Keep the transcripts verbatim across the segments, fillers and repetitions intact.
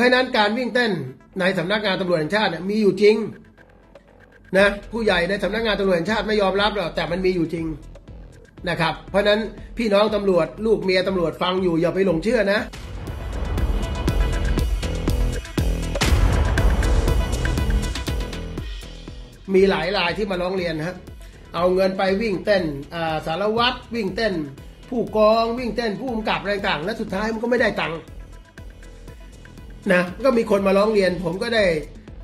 ราะนั้นการวิ่งเต้นในสำนักงานตำรวจแห่งชาติมีอยู่จริงนะผู้ใหญ่ในสำนักงานตำรวจแห่งชาติไม่ยอมรับหรอกแต่มันมีอยู่จริงนะครับเพราะฉะนั้นพี่น้องตำรวจลูกเมียตำรวจฟังอยู่อย่าไปหลงเชื่อนะมีหลายรายที่มาร้องเรียนฮะเอาเงินไปวิ่งเต้นสารวัตรวิ่งเต้นผู้กองวิ่งเต้นผู้กำกับอะไรต่างและสุดท้ายมันก็ไม่ได้ตังค์นะก็มีคนมาร้องเรียนผมก็ได้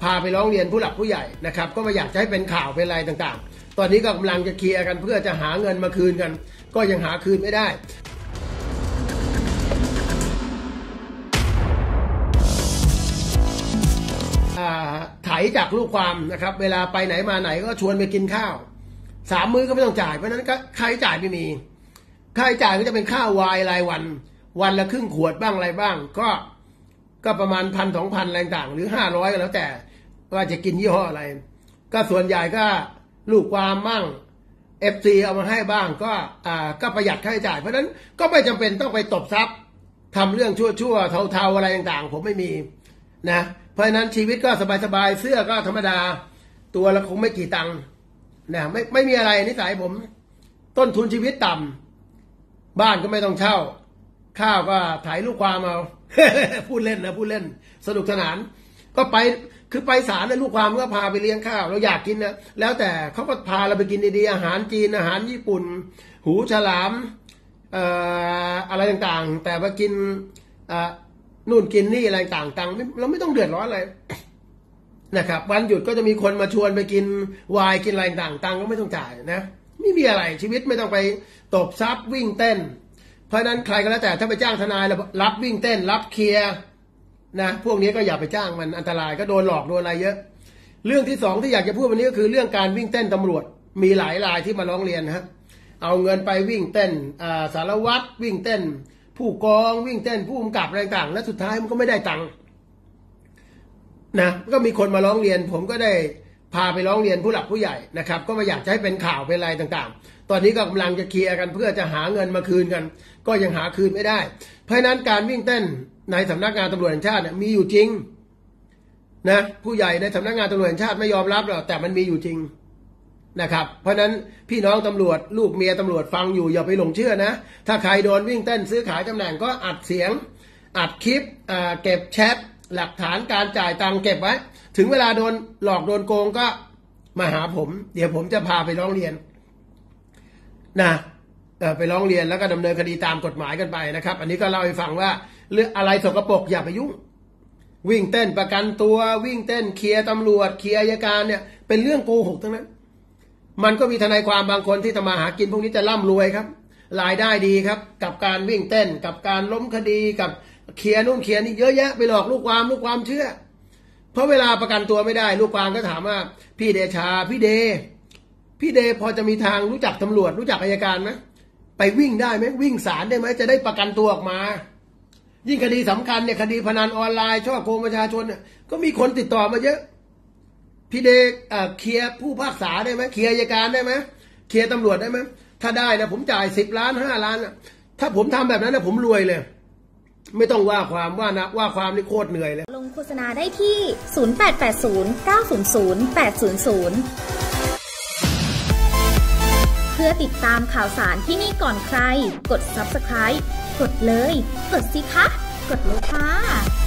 พาไปร้องเรียนผู้หลักผู้ใหญ่นะครับก็ไม่อยากจะให้เป็นข่าวเป็นอะไรต่างๆตอนนี้ก็กำลังจะเคลียร์กันเพื่อจะหาเงินมาคืนกันก็ยังหาคืนไม่ได้ไถจากลูกความนะครับเวลาไปไหนมาไหนก็ชวนไปกินข้าวสามมื้อก็ไม่ต้องจ่ายเพราะนั้นก็ค่าใช้จ่ายไม่มีค่าใช้จ่ายก็จะเป็นค่าวายรายวันวันละครึ่งขวดบ้างอะไรบ้างก็ก็ประมาณพันสองพันอะไรต่างหรือห้าร้อยก็แล้วแต่ว่าจะกินยี่ห้ออะไรก็ส่วนใหญ่ก็ลูกความบ้างเอฟซีเอามาให้บ้างก็อ่าก็ประหยัดค่าใช้จ่ายเพราะนั้นก็ไม่จำเป็นต้องไปตบทรัพย์ทำเรื่องชั่วๆเทาๆอะไรต่างๆผมไม่มีนะเพราะนั้นชีวิตก็สบายๆเสื้อก็ธรรมดาตัวละคงไม่กี่ตังค์นะไม่ไม่มีอะไรนิสัยผมต้นทุนชีวิตต่ำบ้านก็ไม่ต้องเช่าข้าวก็ถ่ายลูกความเอา พูดเล่นนะพูดเล่นสนุกสนานก็ไปคือไปศาลนะลูกความก็พาไปเลี้ยงข้าวเราอยากกินนะแล้วแต่เขาก็พาเราไปกินดีๆอาหารจีนอาหารญี่ปุ่นหูฉลามเอ่ออะไรต่างๆแต่ว่ากินอ่านู่นกินนี่อะไรต่างๆเราไม่ต้องเดือดร้อนอะไรนะครับวันหยุดก็จะมีคนมาชวนไปกินวายกินอะไรต่างๆตังก็ไม่ต้องจ่ายนะไม่มีอะไรชีวิตไม่ต้องไปตบทรัพย์วิ่งเต้นเพราะฉะนั้นใครก็แล้วแต่ถ้าไปจ้างทนายรับวิ่งเต้นรับเคลียร์นะพวกนี้ก็อย่าไปจ้างมันอันตรายก็โดนหลอกโดนอะไรเยอะเรื่องที่สองที่อยากจะพูดวันนี้ก็คือเรื่องการวิ่งเต้นตำรวจมีหลายรายที่มาร้องเรียนฮะเอาเงินไปวิ่งเต้นสารวัตรวิ่งเต้นผู้กองวิ่งเต้นผู้กำกับอะไรต่างและสุดท้ายมันก็ไม่ได้ตังค์นะก็มีคนมาร้องเรียนผมก็ได้พาไปร้องเรียนผู้หลักผู้ใหญ่นะครับก็ไม่อยากจะให้เป็นข่าวเป็นอะไรต่างๆตอนนี้ก็กำลังจะเคลียร์กันเพื่อจะหาเงินมาคืนกันก็ยังหาคืนไม่ได้เพราะฉะนั้นการวิ่งเต้นในสำนักงานตำรวจแห่งชาติมีอยู่จริงนะผู้ใหญ่ในสำนักงานตำรวจแห่งชาติไม่ยอมรับหรอกแต่มันมีอยู่จริงนะครับเพราะฉะนั้นพี่น้องตำรวจลูกเมียตำรวจฟังอยู่อย่าไปหลงเชื่อนะถ้าใครโดนวิ่งเต้นซื้อขายตำแหน่งก็อัดเสียงอัดคลิปเก็บแชทหลักฐานการจ่ายตังค์เก็บไว้ถึงเวลาโดนหลอกโดนโกงก็มาหาผมเดี๋ยวผมจะพาไปร้องเรียนนะไปร้องเรียนแล้วก็ดำเนินคดีตามกฎหมายกันไปนะครับอันนี้ก็เล่าให้ฟังว่าเรื่องอะไรสกปรกอย่าไปยุ่งวิ่งเต้นประกันตัววิ่งเต้นเคลียร์ตำรวจเคลียร์อัยการเนี่ยเป็นเรื่องโกหกทั้งนั้นมันก็มีทนายความบางคนที่ทำมาหากินพวกนี้จะร่ำรวยครับรายได้ดีครับกับการวิ่งเต้นกับการล้มคดีกับเคลียร์นู่นเคลียร์นี่เยอะแยะไปหลอกลูกความลูกความเชื่อเพราะเวลาประกันตัวไม่ได้ลูกความก็ถามว่าพี่เดชาพี่เดพี่เดพอจะมีทางรู้จักตำรวจรู้จักอัยการไหมไปวิ่งได้ไหมวิ่งศาลได้ไหมจะได้ประกันตัวออกมายิ่งคดีสำคัญเนี่ยคดีพนันออนไลน์ช่อโกงประชาชนเนี่ยก็มีคนติดต่อมาเยอะพี่เดเคลียร์ผู้พิพากษาได้ไหมเคลียร์อัยการได้ไหมเคลียร์ตำรวจได้ไหมถ้าได้นะผมจ่ายสิบล้านห้าล้านถ้าผมทำแบบนั้นนะผมรวยเลยไม่ต้องว่าความว่านะว่าความนี่โคตรเหนื่อยเลยลงโฆษณาได้ที่ศูนย์ แปด แปด ศูนย์ เก้า ศูนย์ ศูนย์ แปด ศูนย์ ศูนย์เพื่อติดตามข่าวสารที่นี่ก่อนใครกด ซับสไครบ์ กดเลยกดสิคะกดเลยค่ะ